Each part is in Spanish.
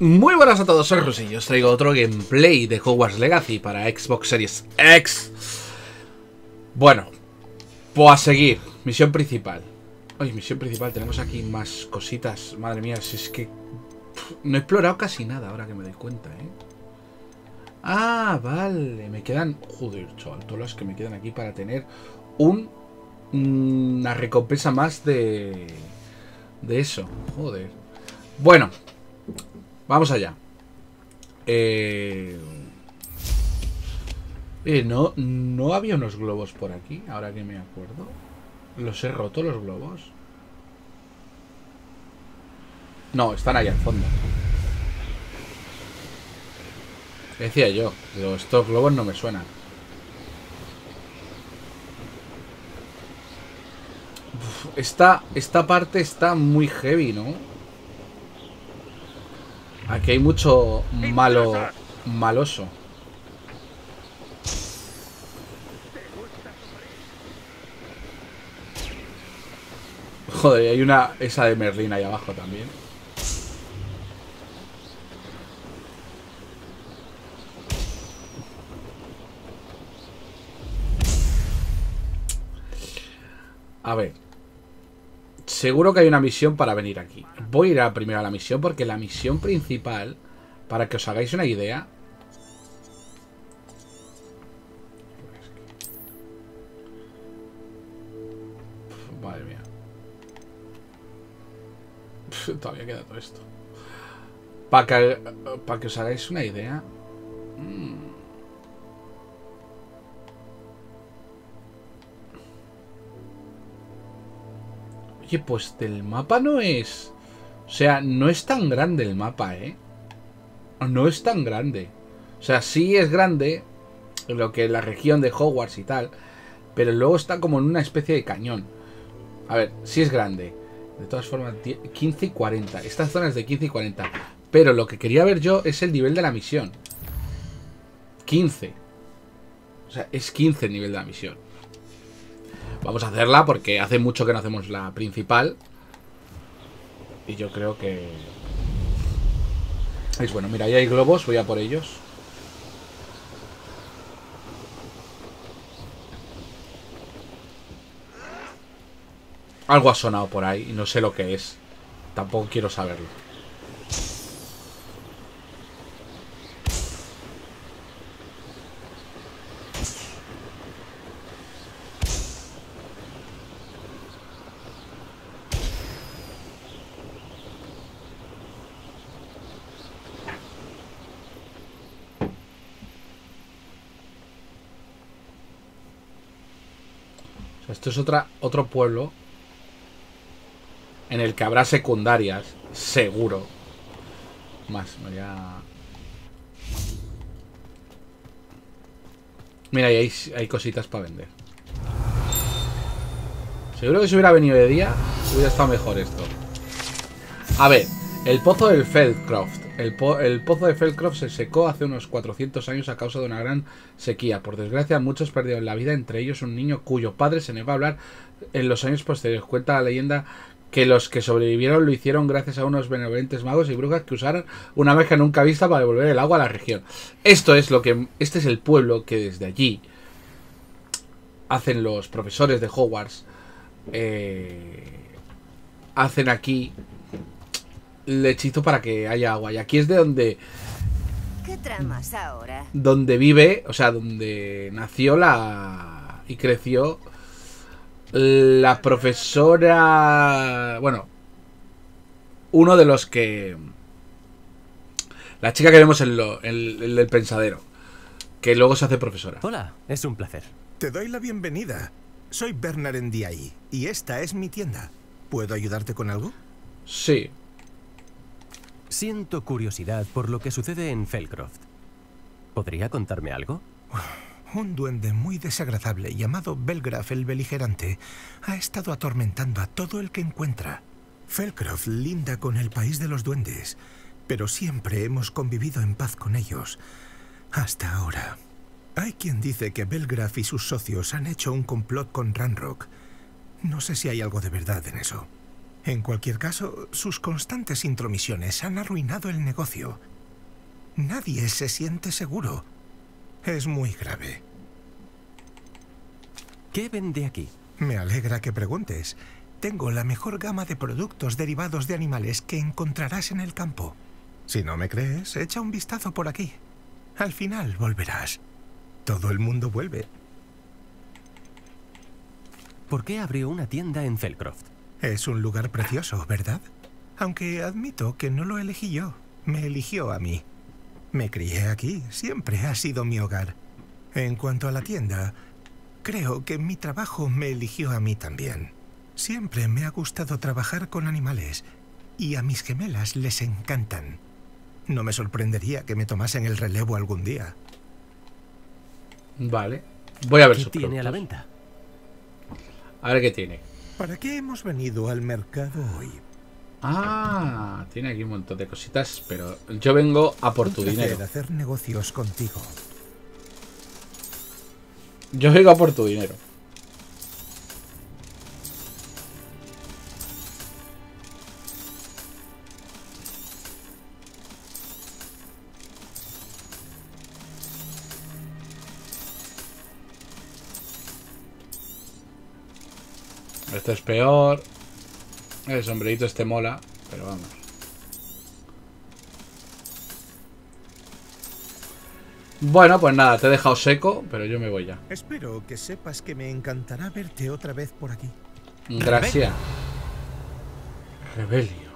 Muy buenas a todos, soy Rusi y os traigo otro gameplay de Hogwarts Legacy para Xbox Series X. Bueno, pues a seguir, misión principal. Oye, misión principal, tenemos aquí más cositas. Madre mía, si es que no he explorado casi nada ahora que me doy cuenta, ¿eh? Ah, vale, me quedan... Joder, chaval, todas las que me quedan aquí para tener una recompensa más de eso. Joder. Bueno, vamos allá. No había unos globos por aquí, ahora que me acuerdo. ¿Los he roto los globos? No, están allá al fondo. Decía yo, digo, estos globos no me suenan. Uf, esta parte está muy heavy, ¿no? Aquí hay mucho malo, maloso. Joder, hay una esa de Merlín ahí abajo también. A ver. Seguro que hay una misión para venir aquí. Voy a ir primero a la misión, porque la misión principal, para que os hagáis una idea... Uf, madre mía. Uf, todavía queda todo esto. Para que os hagáis una idea... Oye, pues el mapa no es... O sea, no es tan grande el mapa, ¿eh? No es tan grande. O sea, sí es grande lo que es la región de Hogwarts y tal, pero luego está como en una especie de cañón. A ver, sí es grande. De todas formas, 15 y 40. Estas zonas de 15 y 40. Pero lo que quería ver yo es el nivel de la misión. 15. O sea, es 15 el nivel de la misión. Vamos a hacerla porque hace mucho que no hacemos la principal. Y yo creo que... Es bueno, mira, ahí hay globos, voy a por ellos. Algo ha sonado por ahí y no sé lo que es. Tampoco quiero saberlo. Esto es otro pueblo en el que habrá secundarias, seguro. Más, me voy a... Mira, ahí hay cositas para vender. Seguro que si hubiera venido de día, hubiera estado mejor esto. A ver, el pozo del Feldcroft. El pozo de Feldcroft se secó hace unos 400 años a causa de una gran sequía. Por desgracia, muchos perdieron la vida, entre ellos un niño cuyo padre se negó a hablar en los años posteriores. Cuenta la leyenda que los que sobrevivieron lo hicieron gracias a unos benevolentes magos y brujas que usaron una magia nunca vista para devolver el agua a la región. Esto es lo que... Este es el pueblo que desde allí hacen los profesores de Hogwarts. Hacen aquí... el hechizo para que haya agua. Y aquí es de donde... ¿Qué tramas ahora? Donde vive, o sea, donde nació y creció la profesora... Bueno, uno de los que... La chica que vemos en el pensadero, que luego se hace profesora. Hola, es un placer. Te doy la bienvenida. Soy Bernard Endiaí y esta es mi tienda. ¿Puedo ayudarte con algo? Sí. Siento curiosidad por lo que sucede en Feldcroft. ¿Podría contarme algo? Un duende muy desagradable llamado Belgraf el Beligerante ha estado atormentando a todo el que encuentra. Feldcroft linda con el país de los duendes, pero siempre hemos convivido en paz con ellos. Hasta ahora. Hay quien dice que Belgraf y sus socios han hecho un complot con Ranrock. No sé si hay algo de verdad en eso. En cualquier caso, sus constantes intromisiones han arruinado el negocio. Nadie se siente seguro. Es muy grave. ¿Qué vende aquí? Me alegra que preguntes. Tengo la mejor gama de productos derivados de animales que encontrarás en el campo. Si no me crees, echa un vistazo por aquí. Al final volverás. Todo el mundo vuelve. ¿Por qué abrió una tienda en Feldcroft? Es un lugar precioso, ¿verdad? Aunque admito que no lo elegí yo. Me eligió a mí. Me crié aquí. Siempre ha sido mi hogar. En cuanto a la tienda, creo que mi trabajo me eligió a mí también. Siempre me ha gustado trabajar con animales, y a mis gemelas les encantan. No me sorprendería que me tomasen el relevo algún día. Vale. Voy a ver sus productos. ¿Qué tiene a la venta? A ver qué tiene. ¿Para qué hemos venido al mercado hoy? Ah, tiene aquí un montón de cositas, pero yo vengo a por tu dinero. Quiero hacer negocios contigo. Yo vengo a por tu dinero. Esto es peor. El sombrerito este mola, pero vamos. Bueno, pues nada, te he dejado seco, pero yo me voy ya. Espero que sepas que me encantará verte otra vez por aquí. Gracias. Rebelio.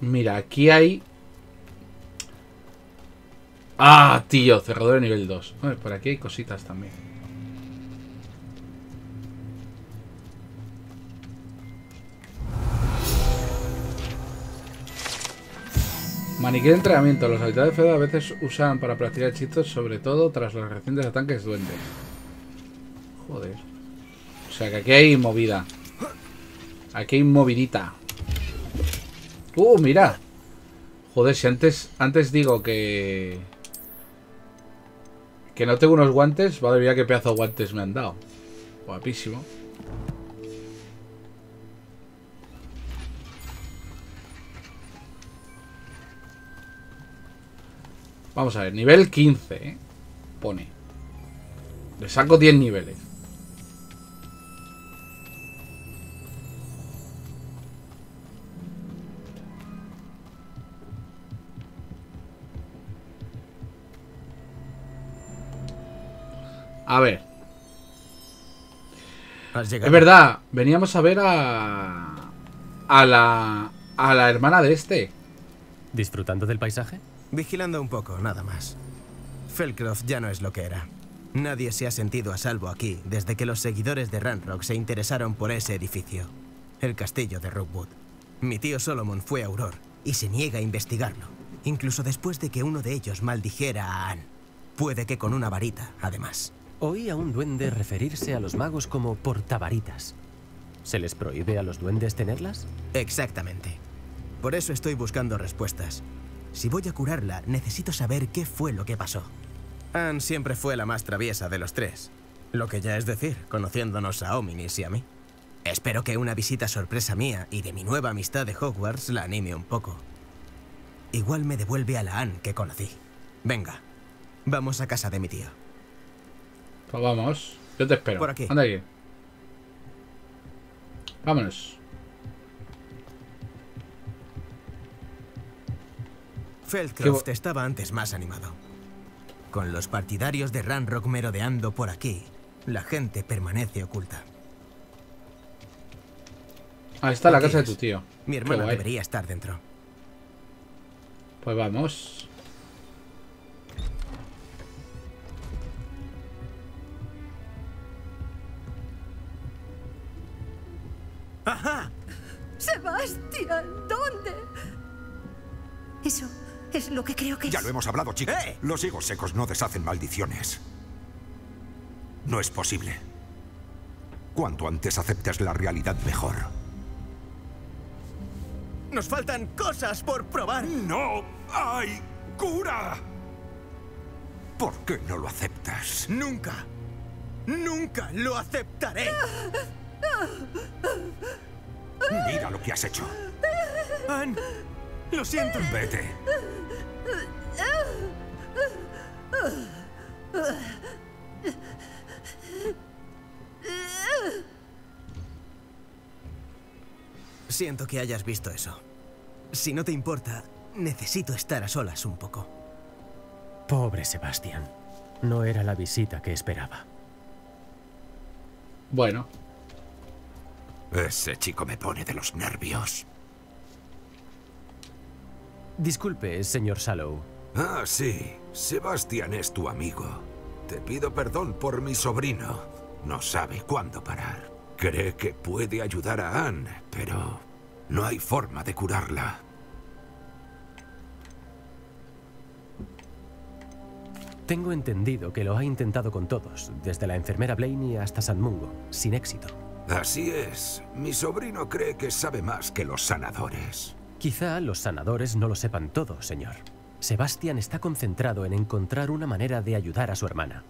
Mira, aquí hay... ¡Ah, tío! Cerrador de nivel 2. Bueno, por aquí hay cositas también. Maniquí de entrenamiento. Los habitantes de Fedo a veces usan para practicar hechizos, sobre todo tras los recientes ataques duendes. Joder. O sea que aquí hay movida. Aquí hay movidita. ¡Uh, mira! Joder, si antes digo que... que no tengo unos guantes. Madre mía, qué pedazo de guantes me han dado. Guapísimo. Vamos a ver, nivel 15, ¿eh? Pone. Le saco 10 niveles. A ver. Es verdad, veníamos a ver a... A la hermana de este. ¿Disfrutando del paisaje? Vigilando un poco, nada más. Feldcroft ya no es lo que era. Nadie se ha sentido a salvo aquí desde que los seguidores de Ranrock se interesaron por ese edificio. El castillo de Rookwood. Mi tío Solomon fue a Auror y se niega a investigarlo. Incluso después de que uno de ellos maldijera a Anne. Puede que con una varita, además. Oí a un duende referirse a los magos como portavaritas. ¿Se les prohíbe a los duendes tenerlas? Exactamente. Por eso estoy buscando respuestas. Si voy a curarla, necesito saber qué fue lo que pasó. Anne siempre fue la más traviesa de los tres. Lo que ya es decir, conociéndonos a Hominis y a mí. Espero que una visita sorpresa mía y de mi nueva amistad de Hogwarts la anime un poco. Igual me devuelve a la Anne que conocí. Venga, vamos a casa de mi tío. Pues vamos, yo te espero. Por aquí. Anda aquí. Vámonos. Feldcroft estaba antes más animado. Con los partidarios de Ranrock merodeando por aquí, la gente permanece oculta. Ah, está la casa de tu tío. Mi hermana debería estar dentro. Pues vamos. ¡Ajá! ¡Sebastián! ¿Dónde? Eso es lo que creo que es. Ya lo hemos hablado, chicos. ¡Eh! Los higos secos no deshacen maldiciones. No es posible. Cuanto antes aceptes la realidad, mejor. Nos faltan cosas por probar. ¡No hay cura! ¿Por qué no lo aceptas? Nunca. ¡Nunca lo aceptaré! Mira lo que has hecho. Anne, lo siento. Vete. Siento que hayas visto eso. Si no te importa, necesito estar a solas un poco. Pobre Sebastián. No era la visita que esperaba. Bueno. Ese chico me pone de los nervios. Disculpe, señor Sallow. Ah, sí. Sebastián es tu amigo. Te pido perdón por mi sobrino. No sabe cuándo parar. Cree que puede ayudar a Anne, pero no hay forma de curarla. Tengo entendido que lo ha intentado con todos, desde la enfermera Blaney hasta San Mungo, sin éxito. Así es. Mi sobrino cree que sabe más que los sanadores. Quizá los sanadores no lo sepan todo, señor. Sebastián está concentrado en encontrar una manera de ayudar a su hermana.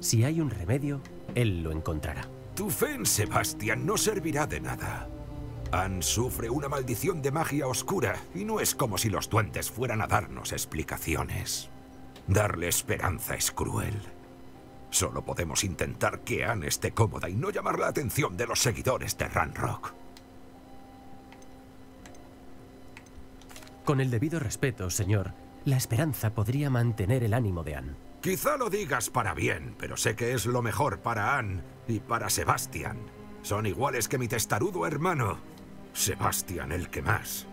Si hay un remedio, él lo encontrará. Tu fe en Sebastián no servirá de nada. Anne sufre una maldición de magia oscura y no es como si los duendes fueran a darnos explicaciones. Darle esperanza es cruel. Solo podemos intentar que Anne esté cómoda y no llamar la atención de los seguidores de Ranrock. Con el debido respeto, señor, la esperanza podría mantener el ánimo de Anne. Quizá lo digas para bien, pero sé que es lo mejor para Anne y para Sebastián. Son iguales que mi testarudo hermano. Sebastián el que más.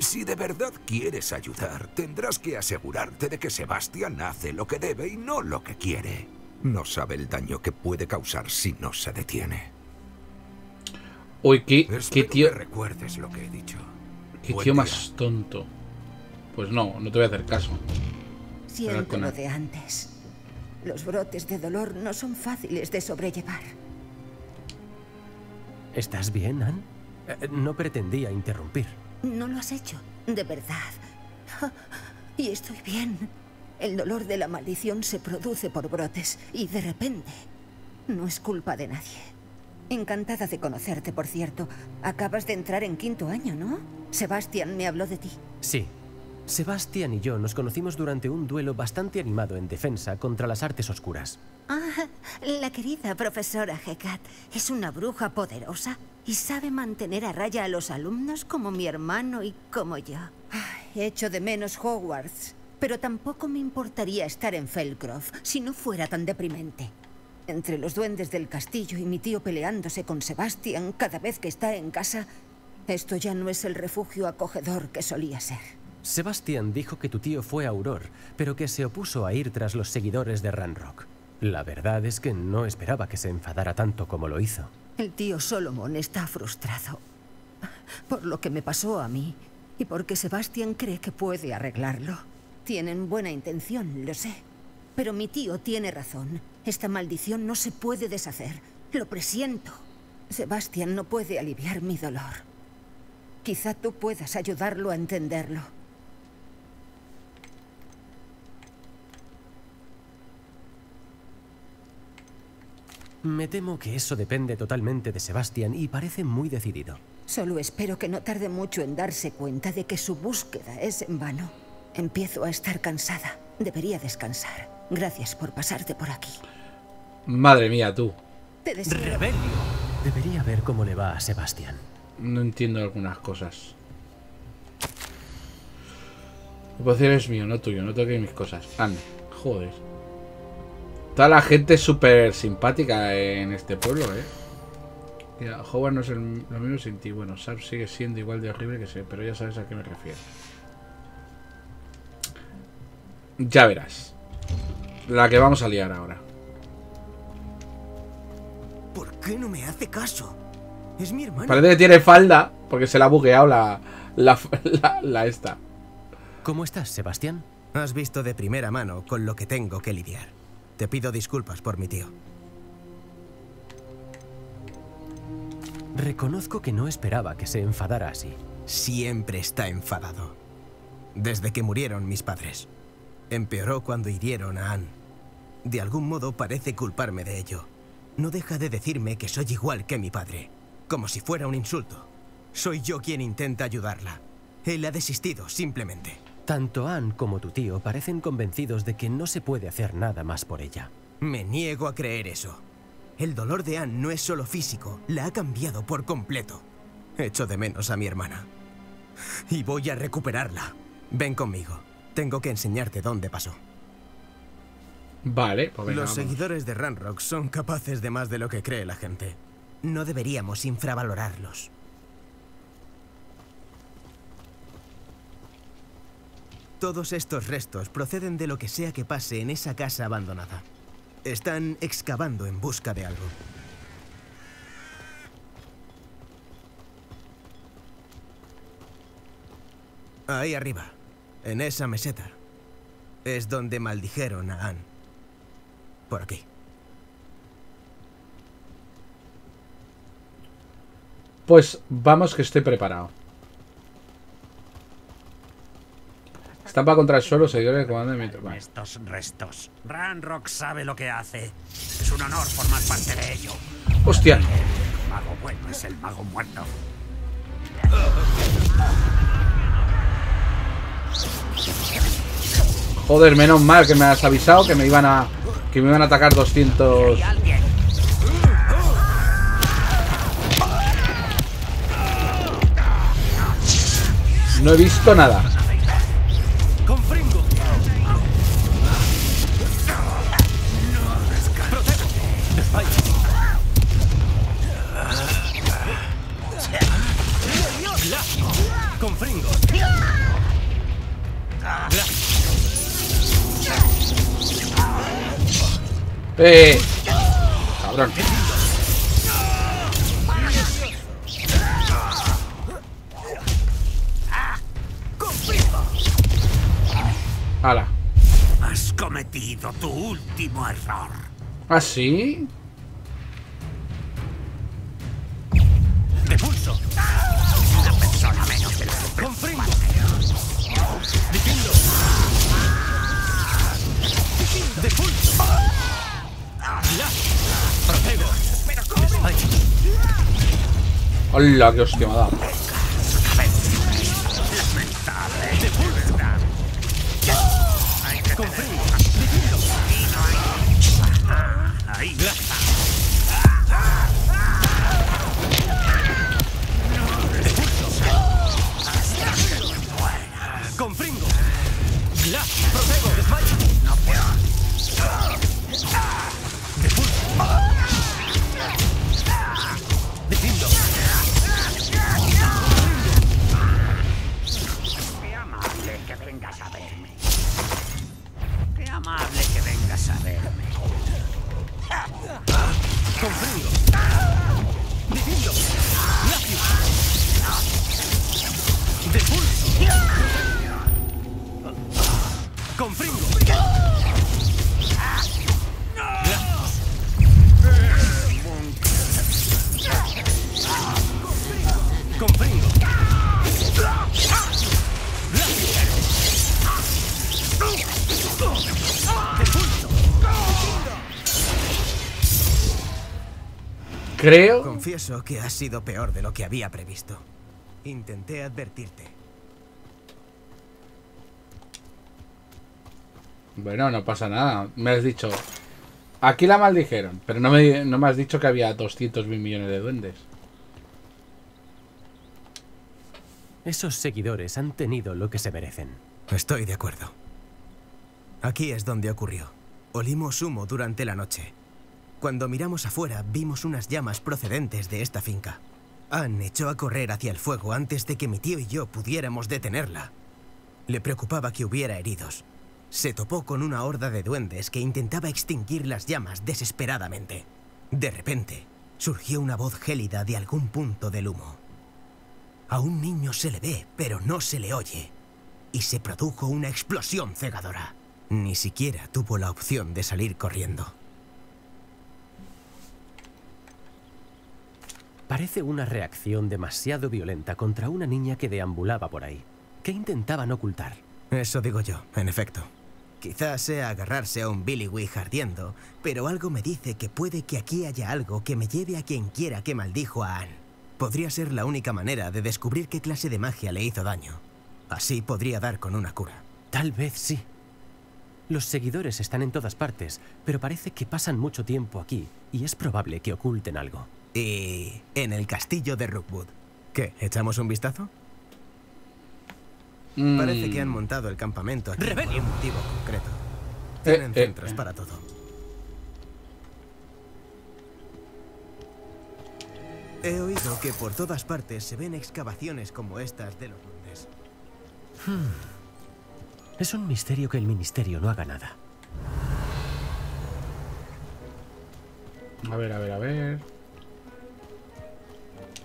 Si de verdad quieres ayudar, tendrás que asegurarte de que Sebastián hace lo que debe y no lo que quiere. No sabe el daño que puede causar si no se detiene. Uy, qué tío. Recuerdes lo que he dicho. Qué tío más tonto. Pues no, no te voy a hacer caso. Siento lo de antes. Los brotes de dolor no son fáciles de sobrellevar. ¿Estás bien, Anne? No pretendía interrumpir. No lo has hecho, de verdad. Y estoy bien. El dolor de la maldición se produce por brotes y de repente no es culpa de nadie. Encantada de conocerte, por cierto. Acabas de entrar en quinto año, ¿no? Sebastián me habló de ti. Sí. Sebastián y yo nos conocimos durante un duelo bastante animado en defensa contra las artes oscuras. Ah, la querida profesora Hecate es una bruja poderosa y sabe mantener a raya a los alumnos como mi hermano y como yo. Ay, echo de menos Hogwarts. Pero tampoco me importaría estar en Feldcroft si no fuera tan deprimente. Entre los duendes del castillo y mi tío peleándose con Sebastián cada vez que está en casa, esto ya no es el refugio acogedor que solía ser. Sebastián dijo que tu tío fue Auror, pero que se opuso a ir tras los seguidores de Ranrock. La verdad es que no esperaba que se enfadara tanto como lo hizo. El tío Solomon está frustrado por lo que me pasó a mí y porque Sebastián cree que puede arreglarlo. Tienen buena intención, lo sé. Pero mi tío tiene razón. Esta maldición no se puede deshacer. Lo presiento. Sebastián no puede aliviar mi dolor. Quizá tú puedas ayudarlo a entenderlo. Me temo que eso depende totalmente de Sebastián y parece muy decidido. Solo espero que no tarde mucho en darse cuenta de que su búsqueda es en vano. Empiezo a estar cansada. Debería descansar. Gracias por pasarte por aquí. Madre mía, tú. Te deseo. Rebelio. Debería ver cómo le va a Sebastián. No entiendo algunas cosas. El poder es mío, no tuyo. No toques mis cosas. Anda, joder. Está la gente súper simpática en este pueblo, ¿eh? Mira, Howard no es lo mismo sin ti. Bueno, Sap sigue siendo igual de horrible que siempre, pero ya sabes a qué me refiero. Ya verás la que vamos a liar ahora. ¿Por qué no me hace caso? Es mi hermano. Parece que tiene falda porque se la ha bugueado la esta. ¿Cómo estás, Sebastián? Has visto de primera mano con lo que tengo que lidiar. Te pido disculpas por mi tío. Reconozco que no esperaba que se enfadara así. Siempre está enfadado. Desde que murieron mis padres. Empeoró cuando hirieron a Anne. De algún modo parece culparme de ello. No deja de decirme que soy igual que mi padre, como si fuera un insulto. Soy yo quien intenta ayudarla. Él ha desistido, simplemente. Tanto Anne como tu tío parecen convencidos de que no se puede hacer nada más por ella. Me niego a creer eso. El dolor de Anne no es solo físico, la ha cambiado por completo. Echo de menos a mi hermana. Y voy a recuperarla. Ven conmigo. Tengo que enseñarte dónde pasó. Vale, pues venga, Los seguidores de Ranrock son capaces de más de lo que cree la gente. No deberíamos infravalorarlos. Todos estos restos proceden de lo que sea que pase en esa casa abandonada. Están excavando en busca de algo. Ahí arriba, en esa meseta, es donde maldijeron a Anne. Por aquí. Pues vamos, que estoy preparado. Estampa contra el suelo, seguidores de comando de mi tropa. Estos restos. Ranrock sabe lo que hace. Es un honor formar parte de ello. ¡Hostia! El mago bueno es el mago muerto. Joder, menos mal que me has avisado que me iban a atacar 200. No he visto nada. Cabrón. Ala. Has cometido tu último error. ¿Ah, sí? De pulso. Una persona menos de la que comprendo. Diciendo. De pulso. ¡Hola, qué hostia me ha dado! Creo. Confieso que ha sido peor de lo que había previsto. Intenté advertirte. Bueno, no pasa nada. Me has dicho. Aquí la maldijeron, pero no me has dicho que había 200.000 millones de duendes. Esos seguidores han tenido lo que se merecen. Estoy de acuerdo. Aquí es donde ocurrió. Olimos humo durante la noche. Cuando miramos afuera, vimos unas llamas procedentes de esta finca. Anne echó a correr hacia el fuego antes de que mi tío y yo pudiéramos detenerla. Le preocupaba que hubiera heridos. Se topó con una horda de duendes que intentaba extinguir las llamas desesperadamente. De repente, surgió una voz gélida de algún punto del humo. A un niño se le ve, pero no se le oye. Y se produjo una explosión cegadora. Ni siquiera tuvo la opción de salir corriendo. Parece una reacción demasiado violenta contra una niña que deambulaba por ahí. ¿Qué intentaban ocultar? Eso digo yo, en efecto. Quizás sea agarrarse a un Biliwig ardiendo, pero algo me dice que puede que aquí haya algo que me lleve a quien quiera que maldijo a Anne. Podría ser la única manera de descubrir qué clase de magia le hizo daño. Así podría dar con una cura. Tal vez sí. Los seguidores están en todas partes, pero parece que pasan mucho tiempo aquí y es probable que oculten algo. Y en el castillo de Rookwood. ¿Qué? ¿Echamos un vistazo? Parece que han montado el campamento aquí por un motivo concreto. Tienen centros para todo. He oído que por todas partes se ven excavaciones como estas de los duendes. Es un misterio que el ministerio no haga nada. A ver.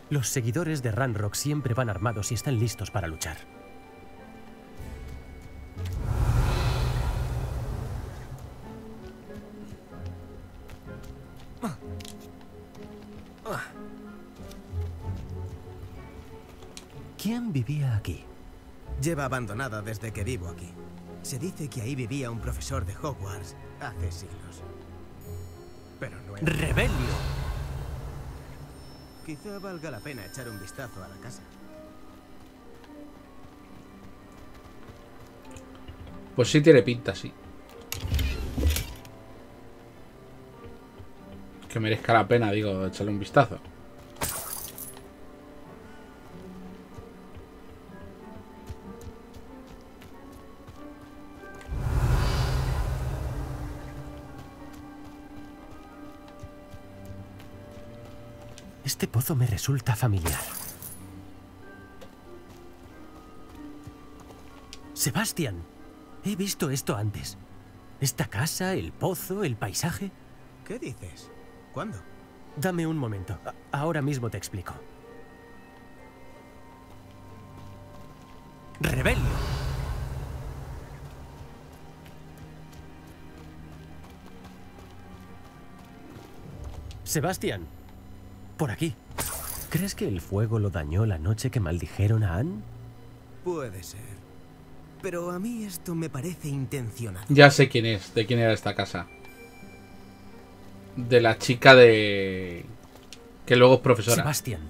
Los seguidores de Ranrock siempre van armados y están listos para luchar. ¿Quién vivía aquí? Lleva abandonada desde que vivo aquí. Se dice que ahí vivía un profesor de Hogwarts hace siglos. Pero no era... ¡Rebelio! Quizá valga la pena echar un vistazo a la casa. Pues sí tiene pinta, sí. Que merezca la pena, digo, echarle un vistazo. Este pozo me resulta familiar. Sebastián, he visto esto antes. Esta casa, el pozo, el paisaje. ¿Qué dices? ¿Cuándo? Dame un momento. Ahora mismo te explico. ¡Rebelio! Sebastián. Por aquí. ¿Crees que el fuego lo dañó la noche que maldijeron a Anne? Puede ser. Pero a mí esto me parece intencional. Ya sé quién es, de quién era esta casa. De la chica de... que luego es profesora. Sebastián,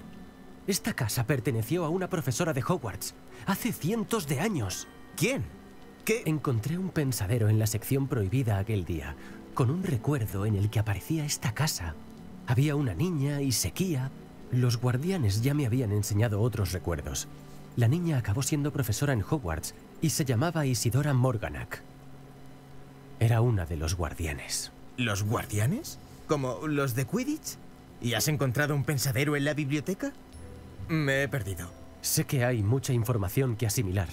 esta casa perteneció a una profesora de Hogwarts hace cientos de años. ¿Quién? ¿Qué? Encontré un pensadero en la sección prohibida aquel día, con un recuerdo en el que aparecía esta casa. Había una niña y sequía. Los guardianes ya me habían enseñado otros recuerdos. La niña acabó siendo profesora en Hogwarts y se llamaba Isidora Morganach. Era una de los guardianes. ¿Los guardianes? ¿Como los de Quidditch? ¿Y has encontrado un pensadero en la biblioteca? Me he perdido. Sé que hay mucha información que asimilar.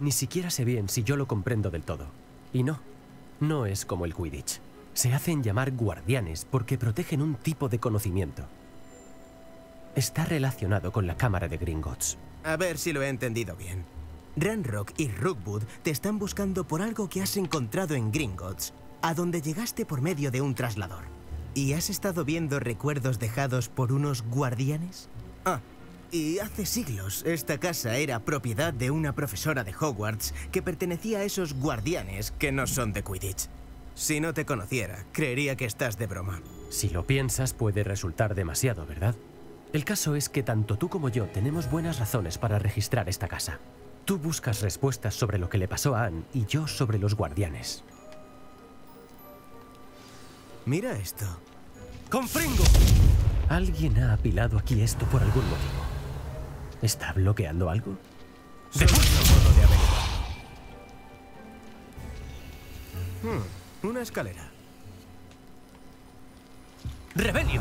Ni siquiera sé bien si yo lo comprendo del todo. Y no es como el Quidditch. Se hacen llamar guardianes porque protegen un tipo de conocimiento. Está relacionado con la cámara de Gringotts. A ver si lo he entendido bien. Ranrock y Rookwood te están buscando por algo que has encontrado en Gringotts, a donde llegaste por medio de un traslador. ¿Y has estado viendo recuerdos dejados por unos guardianes? Ah, y hace siglos esta casa era propiedad de una profesora de Hogwarts que pertenecía a esos guardianes que no son de Quidditch. Si no te conociera, creería que estás de broma. Si lo piensas, puede resultar demasiado, ¿verdad? El caso es que tanto tú como yo tenemos buenas razones para registrar esta casa. Tú buscas respuestas sobre lo que le pasó a Anne y yo sobre los guardianes. Mira esto. ¡Confringo! Alguien ha apilado aquí esto por algún motivo. ¿Está bloqueando algo? ¡De modo de averiguar! Una escalera. ¡Rebelio!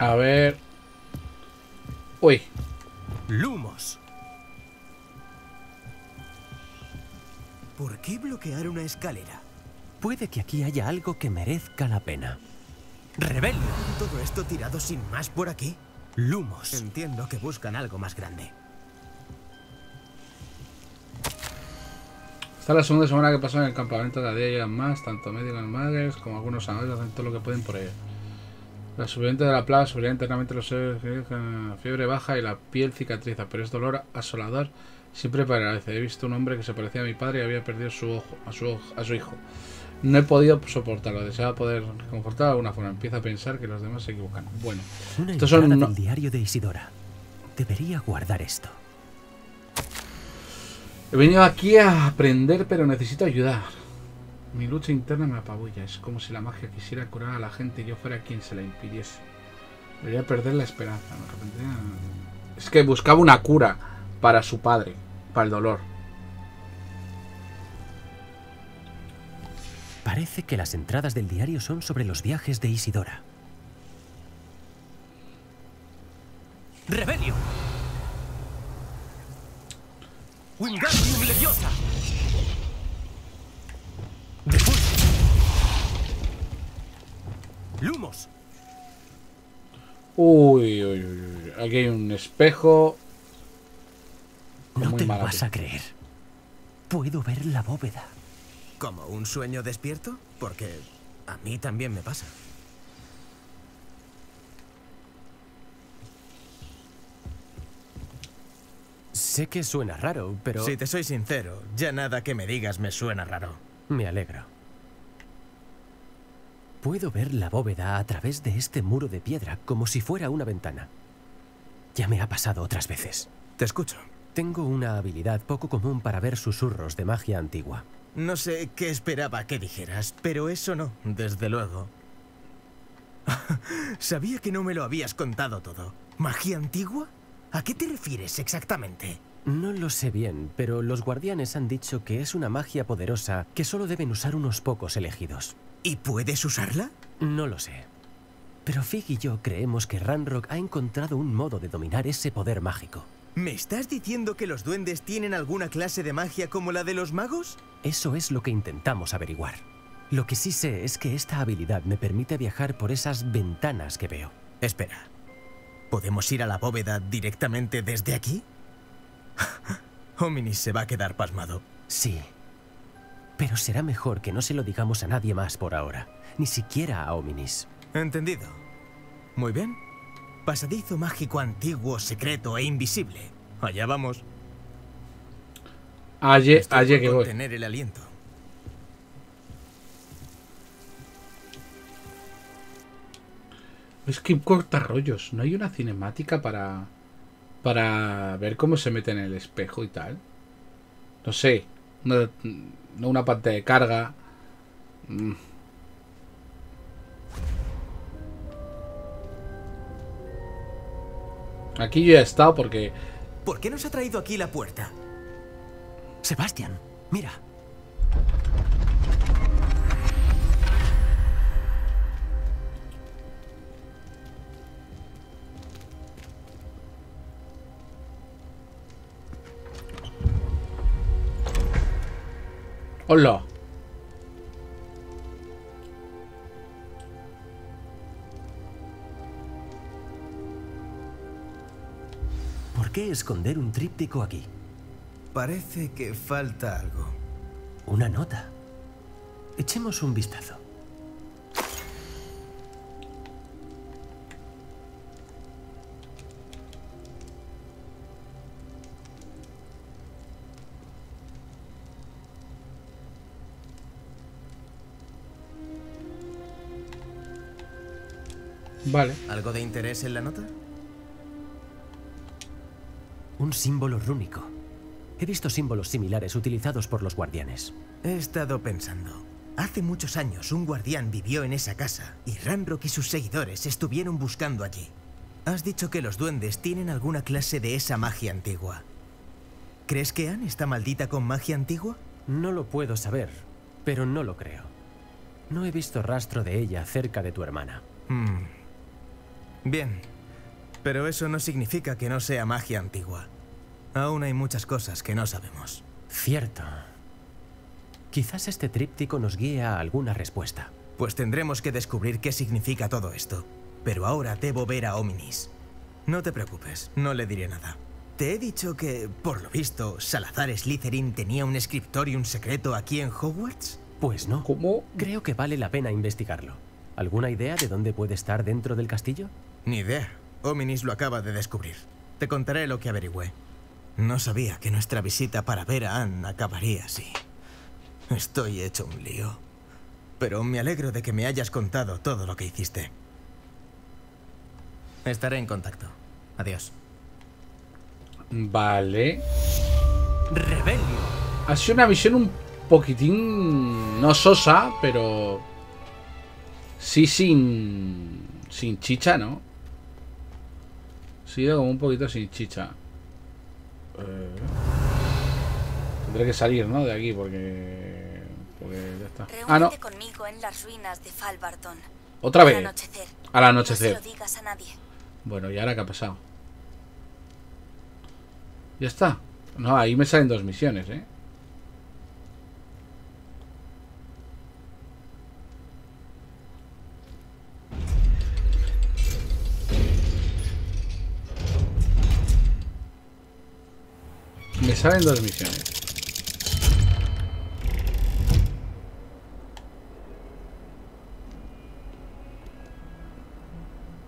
A ver... Uy. Lumos. ¿Por qué bloquear una escalera? Puede que aquí haya algo que merezca la pena. ¡Rebelio! ¿Todo esto tirado sin más por aquí? Lumos. Entiendo que buscan algo más grande. Esta es la segunda semana que pasó en el campamento, cada día llegan más, tanto médicos madres como algunos amigos hacen todo lo que pueden por ellos. Los sobrevivientes de la plaga sobreviven internamente los seres con fiebre baja y la piel cicatriza, pero es dolor asolador Siempre parece. He visto un hombre que se parecía a mi padre y había perdido su ojo, a su hijo. No he podido soportarlo. Deseaba poder confortar de alguna forma. Empieza a pensar que los demás se equivocan. Bueno, una estos son del diario de Isidora. Debería guardar esto. He venido aquí a aprender, pero necesito ayudar. Mi lucha interna me apabulla. Es como si la magia quisiera curar a la gente y yo fuera quien se la impidiese. Debería perder la esperanza. Me arrepentiría. Es que buscaba una cura para su padre, para el dolor. Parece que las entradas del diario son sobre los viajes de Isidora. ¡Rebelio! ¡Wingardium Leviosa! ¡Repulso! ¡Lumos! Uy, uy, uy. Aquí hay un espejo. No te lo vas a creer. Puedo ver la bóveda. ¿Como un sueño despierto? Porque a mí también me pasa. Sé que suena raro, pero... Si te soy sincero, ya nada que me digas me suena raro. Me alegro. Puedo ver la bóveda a través de este muro de piedra como si fuera una ventana. Ya me ha pasado otras veces. Te escucho. Tengo una habilidad poco común para ver susurros de magia antigua. No sé qué esperaba que dijeras, pero eso no, desde luego. Sabía que no me lo habías contado todo. ¿Magia antigua? ¿A qué te refieres exactamente? No lo sé bien, pero los guardianes han dicho que es una magia poderosa que solo deben usar unos pocos elegidos. ¿Y puedes usarla? No lo sé. Pero Fig y yo creemos que Ranrock ha encontrado un modo de dominar ese poder mágico. ¿Me estás diciendo que los duendes tienen alguna clase de magia como la de los magos? Eso es lo que intentamos averiguar. Lo que sí sé es que esta habilidad me permite viajar por esas ventanas que veo. Espera. ¿Podemos ir a la bóveda directamente desde aquí? Hominis se va a quedar pasmado. Sí. Pero será mejor que no se lo digamos a nadie más por ahora. Ni siquiera a Hominis. Entendido. Muy bien. Pasadizo mágico antiguo, secreto e invisible. Allá vamos. Allí que voy. Tener el aliento. Es que corta rollos. ¿No hay una cinemática para ver cómo se mete en el espejo y tal? No sé. No una pantalla de carga. Aquí yo he estado porque... ¿Por qué nos ha traído aquí la puerta? Sebastián, mira. Hola. ¿Por qué esconder un tríptico aquí? Parece que falta algo. Una nota. Echemos un vistazo. Vale. ¿Algo de interés en la nota? Un símbolo rúnico. He visto símbolos similares utilizados por los guardianes. He estado pensando. Hace muchos años un guardián vivió en esa casa y Ranrock y sus seguidores estuvieron buscando allí. Has dicho que los duendes tienen alguna clase de esa magia antigua. ¿Crees que Anne está maldita con magia antigua? No lo puedo saber, pero no lo creo. No he visto rastro de ella cerca de tu hermana. Bien. Pero eso no significa que no sea magia antigua. Aún hay muchas cosas que no sabemos. Cierto. Quizás este tríptico nos guíe a alguna respuesta. Pues tendremos que descubrir qué significa todo esto. Pero ahora debo ver a Hominis. No te preocupes, no le diré nada. Te he dicho que, por lo visto, Salazar Slytherin tenía un scriptorium secreto aquí en Hogwarts. Pues no. ¿Cómo? Creo que vale la pena investigarlo. ¿Alguna idea de dónde puede estar dentro del castillo? Ni idea. Hominis lo acaba de descubrir. Te contaré lo que averigüé. No sabía que nuestra visita para ver a Anne acabaría así. Estoy hecho un lío. Pero me alegro de que me hayas contado todo lo que hiciste. Estaré en contacto. Adiós. Vale. Rebelio. Ha sido una misión un poquitín... no sosa, pero... sí, sin chicha, ¿no? Ha sido como un poquito sin chicha. Tendré que salir, ¿no? De aquí, porque ya está. Ah, no. Conmigo en las ruinas de Falbardón. Otra vez. Al anochecer. No se lo digas a nadie. Bueno, ¿y ahora qué ha pasado? Ya está. No, ahí me salen dos misiones, ¿eh? Me salen dos misiones.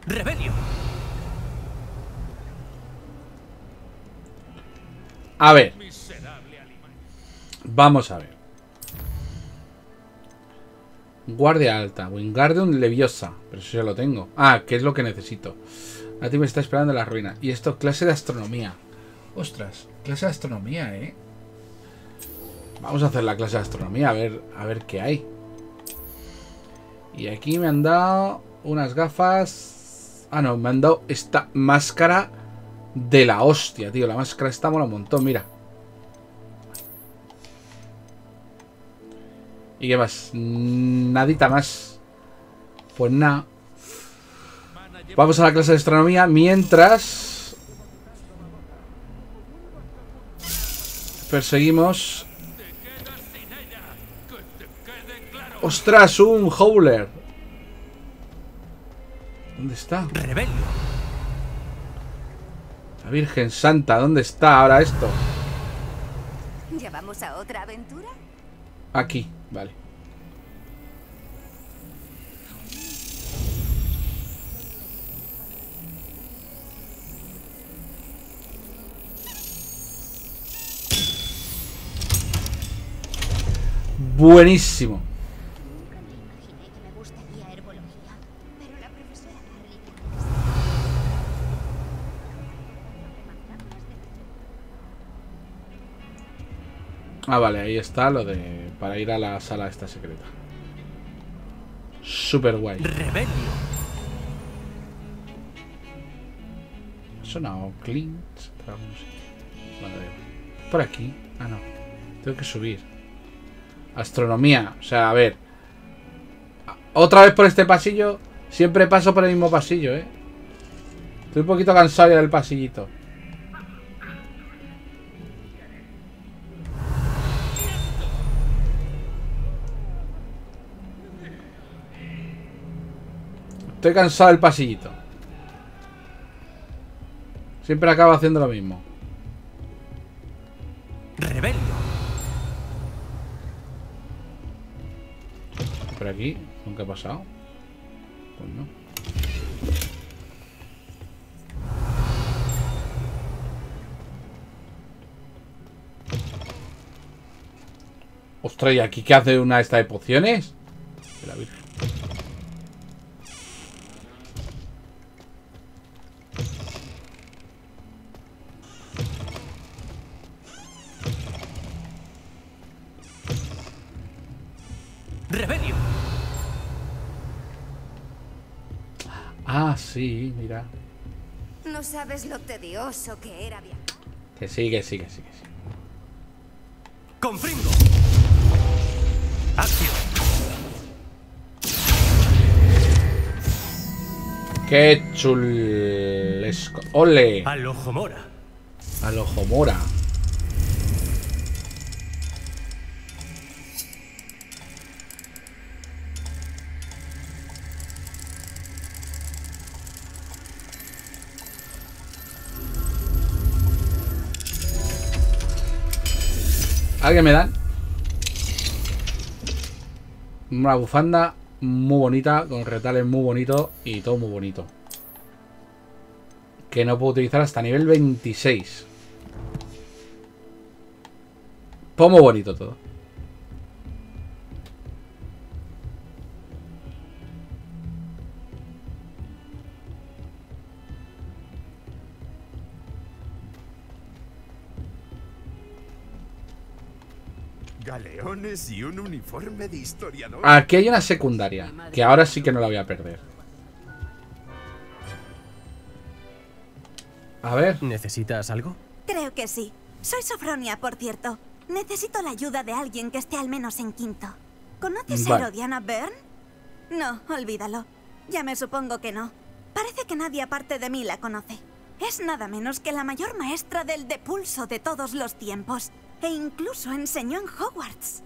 Rebelio. A ver. Vamos a ver. Guardia alta. Wingardium Leviosa. Pero eso ya lo tengo. Ah, ¿qué es lo que necesito? A ti me está esperando en las ruinas. Y esto, clase de astronomía. Ostras, clase de astronomía, ¿eh? Vamos a hacer la clase de astronomía, a ver qué hay. Y aquí me han dado unas gafas... ah, no, me han dado esta máscara de la hostia, tío. La máscara está mola un montón, mira. ¿Y qué más? Nadita más. Pues nada. Vamos a la clase de astronomía mientras... perseguimos. ¡Ostras! Un Howler. ¿Dónde está? Rebelio. La Virgen Santa, ¿dónde está ahora esto? ¿Ya vamos a otra aventura? Aquí, vale. Buenísimo. Ah, vale, ahí está lo de... para ir a la sala esta secreta. Super guay. Rebelio. Ha sonado Clint. Por aquí. Ah, no. Tengo que subir. Astronomía, o sea, a ver. Otra vez por este pasillo. Siempre paso por el mismo pasillo, ¿eh? Estoy un poquito cansado ya del pasillito. Estoy cansado del pasillito. Siempre acabo haciendo lo mismo. Rebelio. Por aquí, nunca ha pasado. Pues no. Ostras, ¿y aquí qué hace una esta de pociones? De la Virgen. Sí, mira. No sabes lo tedioso que era viajar. Que sí, que sí, que sí, que sí. Confringo. Acción. Qué chulesco. Ole. Al ojo mora. Al ojo mora. ¿Alguien me dan? Una bufanda muy bonita, con retales muy bonitos y todo muy bonito. Que no puedo utilizar hasta nivel 26. Pues muy bonito todo. Galeones y un uniforme de historiador. Aquí hay una secundaria, que ahora sí que no la voy a perder. A ver. ¿Necesitas algo? Creo que sí. Soy Sofronia, por cierto. Necesito la ayuda de alguien que esté al menos en quinto. ¿Conoces a Herodiana Byrne? No, olvídalo. Ya me supongo que no. Parece que nadie aparte de mí la conoce. Es nada menos que la mayor maestra del depulso de todos los tiempos. E incluso enseñó en Hogwarts.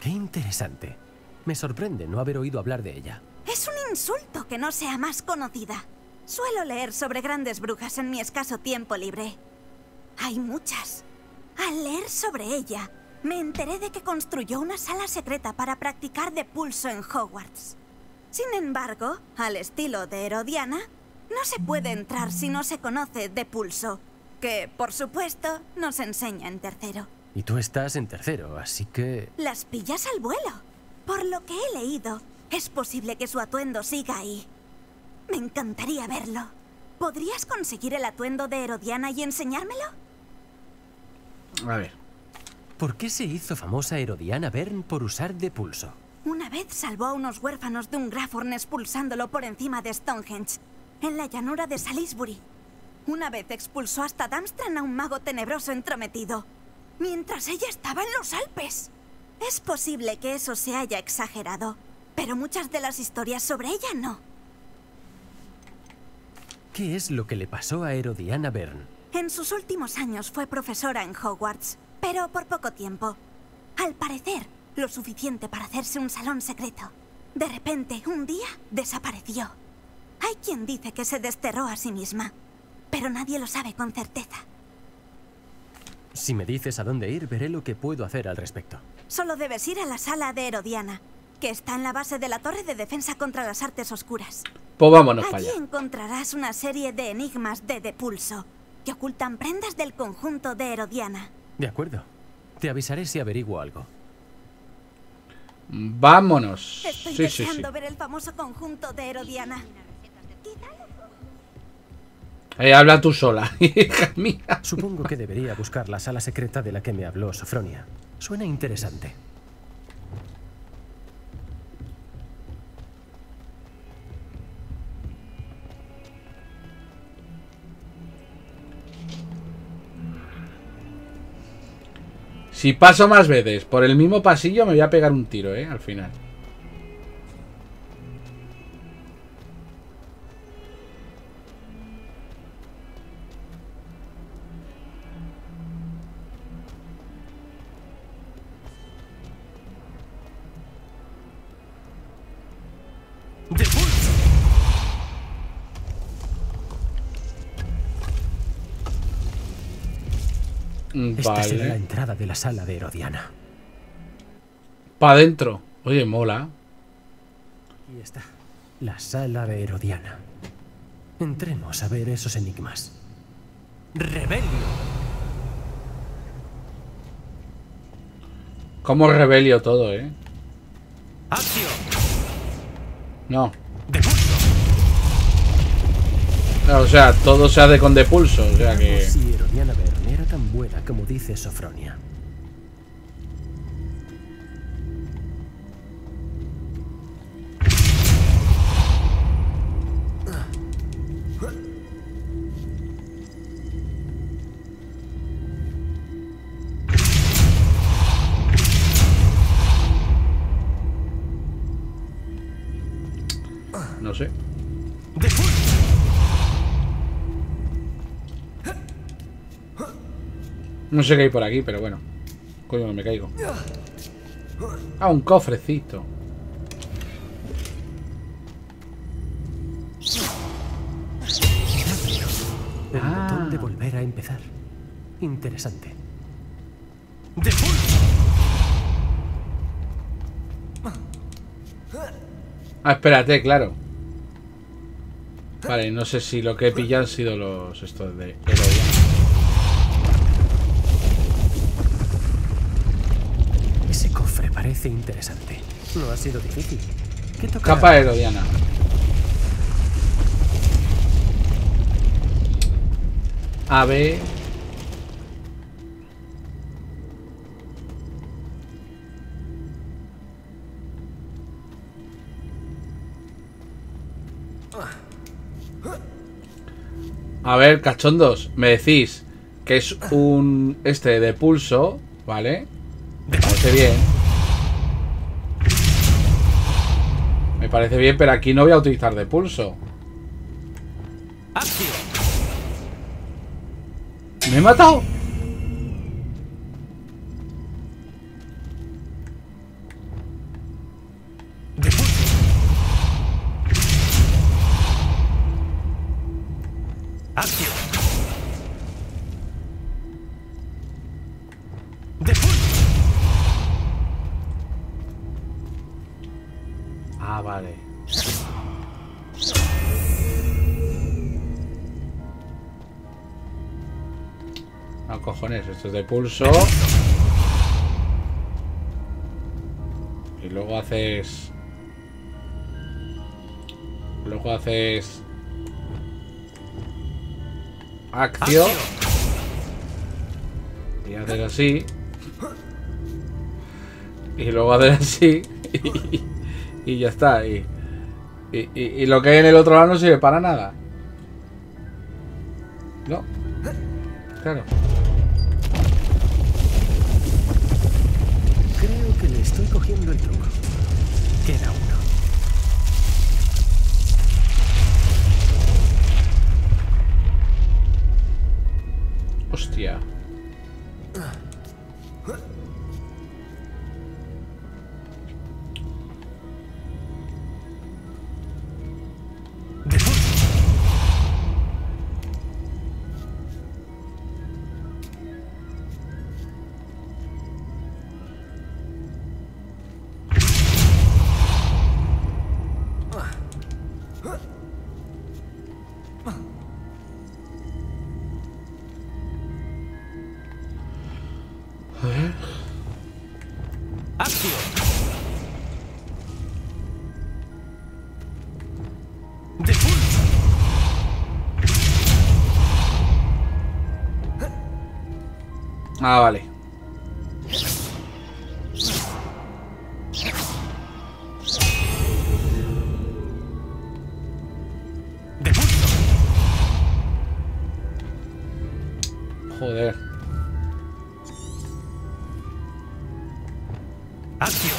Qué interesante. Me sorprende no haber oído hablar de ella. Es un insulto que no sea más conocida. Suelo leer sobre grandes brujas en mi escaso tiempo libre. Hay muchas. Al leer sobre ella, me enteré de que construyó una sala secreta para practicar depulso en Hogwarts. Sin embargo, al estilo de Herodiana, no se puede entrar si no se conoce depulso, que, por supuesto, nos enseña en tercero. Y tú estás en tercero, así que... Las pillas al vuelo. Por lo que he leído, es posible que su atuendo siga ahí. Me encantaría verlo. ¿Podrías conseguir el atuendo de Herodiana y enseñármelo? A ver. ¿Por qué se hizo famosa Herodiana Byrne por usar depulso? Una vez salvó a unos huérfanos de un Graphorn expulsándolo por encima de Stonehenge, en la llanura de Salisbury. Una vez expulsó hasta Durmstrang a un mago tenebroso entrometido, mientras ella estaba en los Alpes. Es posible que eso se haya exagerado, pero muchas de las historias sobre ella no. ¿Qué es lo que le pasó a Herodiana Byrne? En sus últimos años fue profesora en Hogwarts, pero por poco tiempo. Al parecer, lo suficiente para hacerse un salón secreto. De repente, un día, desapareció. Hay quien dice que se desterró a sí misma, pero nadie lo sabe con certeza. Si me dices a dónde ir, veré lo que puedo hacer al respecto. Solo debes ir a la sala de Herodiana, que está en la base de la torre de defensa contra las artes oscuras. Pues vámonos para allá. Allí encontrarás una serie de enigmas de depulso que ocultan prendas del conjunto de Herodiana. De acuerdo. Te avisaré si averiguo algo. Vámonos. Estoy deseando ver el famoso conjunto de Herodiana. Habla tú sola, hija mía. Supongo que debería buscar la sala secreta de la que me habló Sofronia. Suena interesante. Si paso más veces por el mismo pasillo me voy a pegar un tiro, al final. Esta será la entrada de la sala de Herodiana. Pa' dentro. Oye, mola. Aquí está. La sala de Herodiana. Entremos a ver esos enigmas. ¡Rebelio! Como rebelio todo, ¡Acción! No. ¡Depulso! No, o sea, todo se hace con depulso. O sea que... era tan buena como dice Sofronia. No sé. No sé qué hay por aquí, pero bueno. Coño, me caigo. Ah, un cofrecito. El botón de volver a empezar. Interesante. Ah, espérate, claro. Vale, no sé si lo que he pillado han sido los estos de... parece interesante. No ha sido difícil. ¿Qué toca? Capa Herodiana. A ver. A ver, cachondos, me decís que es un este de pulso, ¿vale? Me parece bien. Me parece bien, pero aquí no voy a utilizar de pulso. ¡Me he matado! Esto es de pulso. Y luego haces. Luego haces. Acción. Y haces así. Y luego haces así. Y ya está. Y lo que hay en el otro lado no sirve para nada. No. Claro. Estoy cogiendo el truco. Queda uno. Hostia. Ah, vale. Joder. Acción.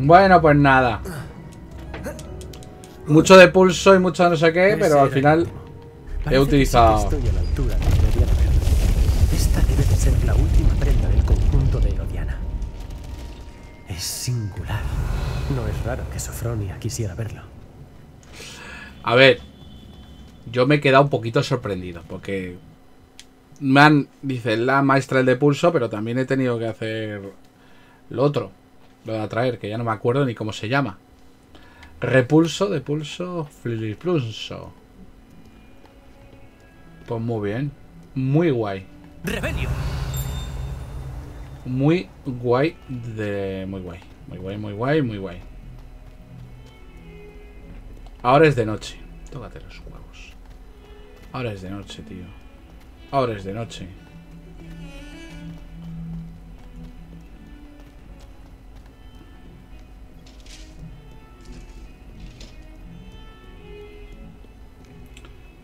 Bueno, pues nada. Mucho de pulso y mucho de no sé qué, pero al final he utilizado. Estoy a la altura de Herodiana Byrne. Esta debe de ser la última prenda del conjunto de Herodiana. Es singular. No es raro que Sofronia quisiera verlo. A ver, yo me he quedado un poquito sorprendido porque me han, dice la maestra el de pulso, pero también he tenido que hacer lo otro. Lo de atraer, que ya no me acuerdo ni cómo se llama. Repulso, de pulso, fliripulso. Pues muy bien. Muy guay. Rebelio. Muy guay de... Muy guay. Muy guay, muy guay, muy guay. Ahora es de noche. Tócate los huevos. Ahora es de noche, tío. Ahora es de noche.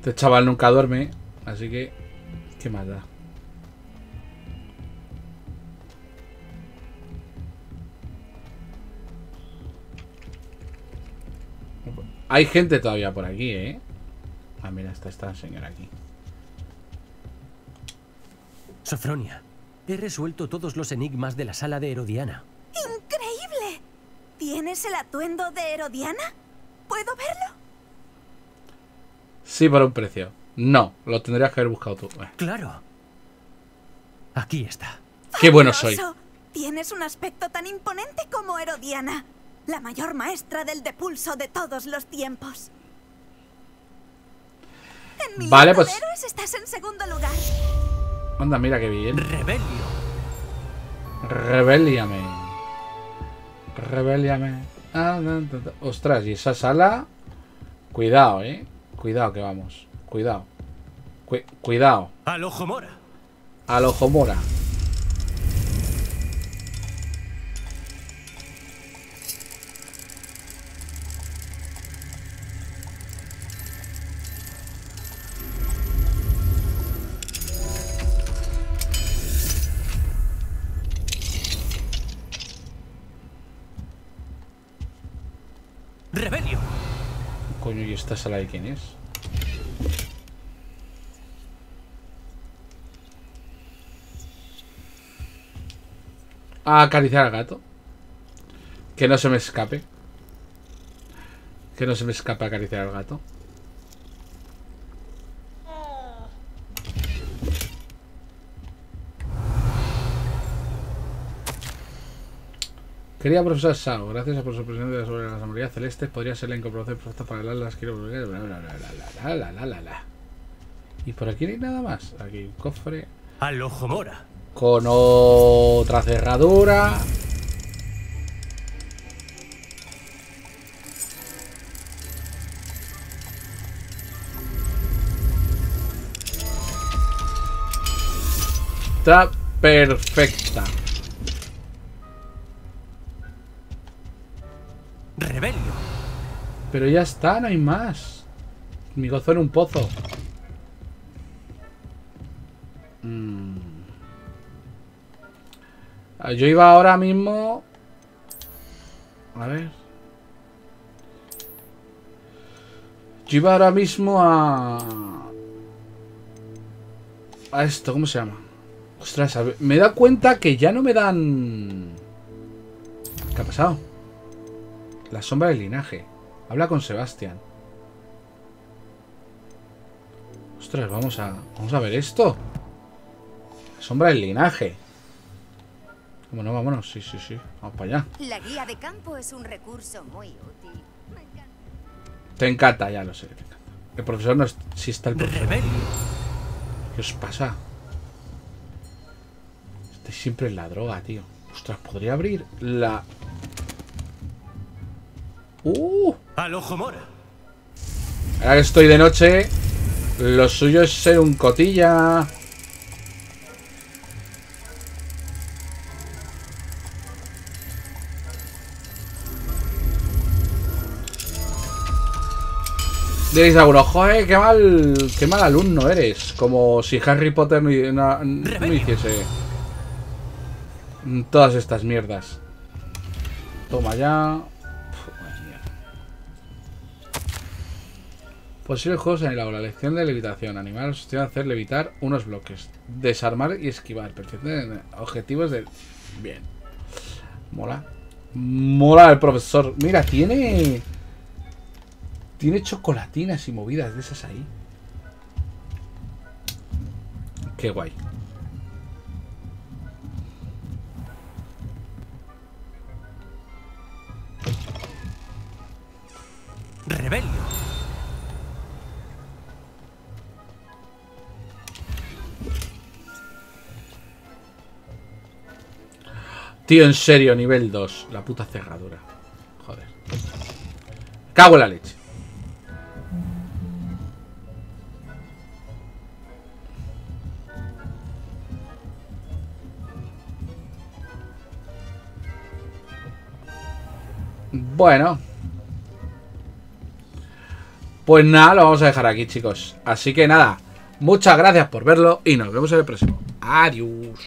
Este chaval nunca duerme, así que... ¿Qué más da? Hay gente todavía por aquí, ¿eh? Ah, mira, está esta señora aquí. Sofronia, he resuelto todos los enigmas de la sala de Herodiana. ¡Increíble! ¿Tienes el atuendo de Herodiana? ¿Puedo verlo? Sí, para un precio. No, lo tendrías que haber buscado tú. Claro. Aquí está. ¡Qué bueno soy! Tienes un aspecto tan imponente como Herodiana, la mayor maestra del depulso de todos los tiempos. En mi lista de héroes estás en segundo lugar. Anda, mira qué bien. Rebelio. Rebéliame. Rebéliame. Ah, no, no, no. Ostras, y esa sala. Cuidado, Cuidado que vamos. Cuidado. Cuidado. Al ojo mora. Al ojo mora. Rebelio. Coño, ¿y esta sala de quién es? A acariciar al gato. Que no se me escape. Que no se me escape acariciar al gato. Quería profesor Sao, gracias a por su presencia sobre las amorías celestes, podría ser la incorporación perfecta para el las quiero bla bla bla bla bla bla bla. Y por aquí no hay nada más. Aquí hay un cofre. Al ojo mora. Con otra cerradura. Está perfecta. Rebelio. Pero ya está, no hay más. Mi gozo en un pozo. Yo iba ahora mismo. A ver. Yo iba ahora mismo a. A esto, ¿cómo se llama? Ostras, a ver, me he dado cuenta que ya no me dan. ¿Qué ha pasado? La sombra del linaje. Habla con Sebastián. Ostras, vamos a ver esto. La sombra del linaje. Bueno, vámonos, sí. Vamos para allá. La guía de campo es un recurso muy útil. Me encanta. Te encanta, ya lo sé. Te encanta. El profesor no existe el profesor. Rebelio. ¿Qué os pasa? Estoy siempre en la droga, tío. Ostras, podría abrir la. Al ojo mora. Ahora que estoy de noche, lo suyo es ser un cotilla. Diréis algunos, joder, qué mal alumno eres. Como si Harry Potter no hiciese todas estas mierdas. Toma ya. Posibles juegos en el aula. Lección de levitación. Animar al sustituto a hacer levitar unos bloques. Desarmar y esquivar. Perfecto. Objetivos de... Bien. Mola. Mola el profesor. Mira, tiene... Tiene chocolatinas y movidas de esas ahí. Qué guay. Rebelio. Tío, en serio, nivel 2. La puta cerradura. Joder. Cago en la leche. Bueno. Pues nada, lo vamos a dejar aquí, chicos. Así que nada. Muchas gracias por verlo y nos vemos en el próximo. Adiós.